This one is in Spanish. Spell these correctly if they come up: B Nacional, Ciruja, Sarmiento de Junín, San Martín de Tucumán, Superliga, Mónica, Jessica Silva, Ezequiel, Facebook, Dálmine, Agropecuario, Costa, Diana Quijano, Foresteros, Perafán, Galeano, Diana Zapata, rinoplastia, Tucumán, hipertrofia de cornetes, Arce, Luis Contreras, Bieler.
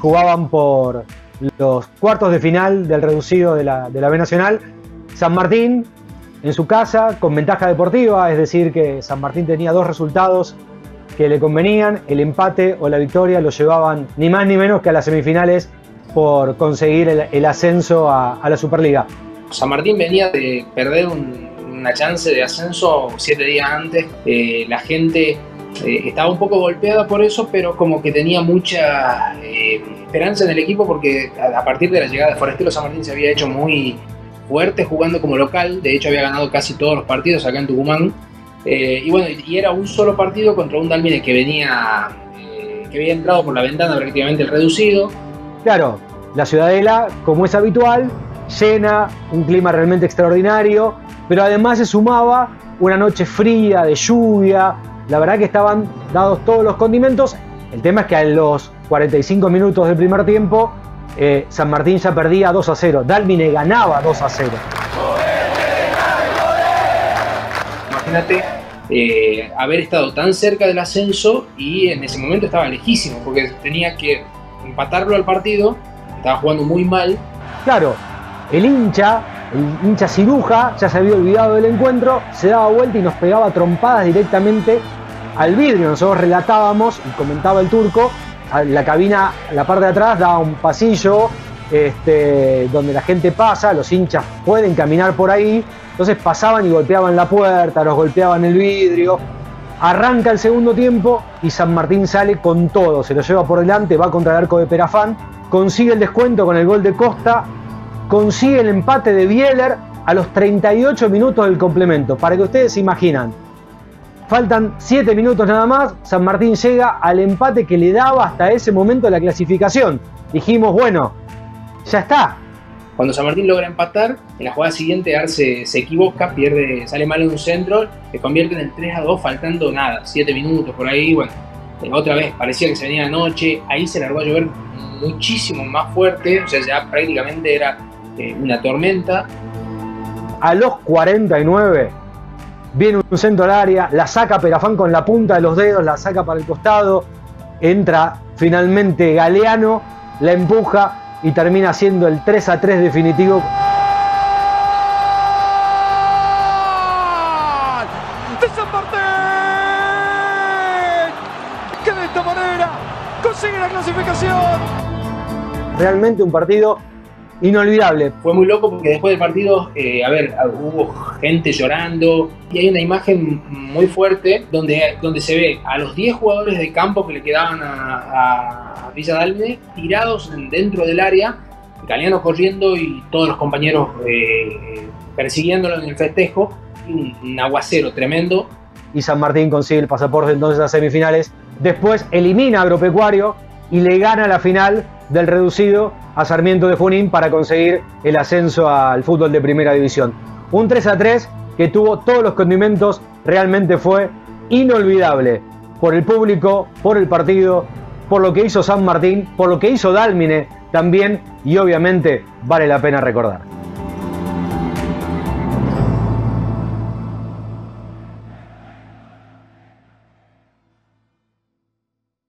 jugaban por los cuartos de final del reducido de la B Nacional. San Martín en su casa con ventaja deportiva, es decir que San Martín tenía dos resultados que le convenían, el empate o la victoria lo llevaban ni más ni menos que a las semifinales por conseguir el ascenso a la Superliga. San Martín venía de perder una chance de ascenso 7 días antes, la gente estaba un poco golpeada por eso, pero como que tenía mucha esperanza en el equipo, porque a partir de la llegada de Foresteros, San Martín se había hecho muy fuerte jugando como local, de hecho había ganado casi todos los partidos acá en Tucumán, y bueno, y era un solo partido contra un Dálmine que había entrado por la ventana prácticamente el reducido. Claro, la Ciudadela, como es habitual, llena, un clima realmente extraordinario, pero además se sumaba una noche fría, de lluvia. La verdad que estaban dados todos los condimentos. El tema es que a los 45 minutos del primer tiempo San Martín ya perdía 2-0. Dálmine ganaba 2-0. Imagínate haber estado tan cerca del ascenso, y en ese momento estaba lejísimo porque tenía que empatarlo al partido, estaba jugando muy mal. Claro, el hincha ciruja ya se había olvidado del encuentro, se daba vuelta y nos pegaba trompadas directamente al vidrio. Nosotros relatábamos y comentaba el turco, la cabina, la parte de atrás daba un pasillo donde la gente pasa, los hinchas pueden caminar por ahí, entonces pasaban y golpeaban la puerta, nos golpeaban el vidrio. Arranca el segundo tiempo y San Martín sale con todo, se lo lleva por delante, va contra el arco de Perafán, consigue el descuento con el gol de Costa, consigue el empate de Bieler a los 38 minutos del complemento. Para que ustedes se imaginan, faltan 7 minutos nada más, San Martín llega al empate que le daba hasta ese momento la clasificación. Dijimos, bueno, ya está. Cuando San Martín logra empatar, en la jugada siguiente Arce se equivoca, sale mal en un centro, se convierte en el 3-2 faltando nada, 7 minutos por ahí. Bueno, otra vez parecía que se venía la noche, ahí se largó a llover muchísimo más fuerte, o sea, ya prácticamente era una tormenta. A los 49 viene un centro al área, la saca Perafán con la punta de los dedos, la saca para el costado, entra finalmente Galeano, la empuja y termina siendo el 3-3 definitivo. ¡De San Martín! ¡Que de esta manera consigue la clasificación! Realmente un partido inolvidable. Fue muy loco porque después del partido, hubo gente llorando, y hay una imagen muy fuerte donde se ve a los 10 jugadores de campo que le quedaban a Villa Dálmine tirados dentro del área, Galeano corriendo y todos los compañeros persiguiéndolo en el festejo, y un aguacero tremendo. Y San Martín consigue el pasaporte entonces a semifinales, después elimina a Agropecuario y le gana la final del reducido a Sarmiento de Junín para conseguir el ascenso al fútbol de primera división. Un 3-3 que tuvo todos los condimentos, realmente fue inolvidable por el público, por el partido, por lo que hizo San Martín, por lo que hizo Dálmine también, y obviamente vale la pena recordar.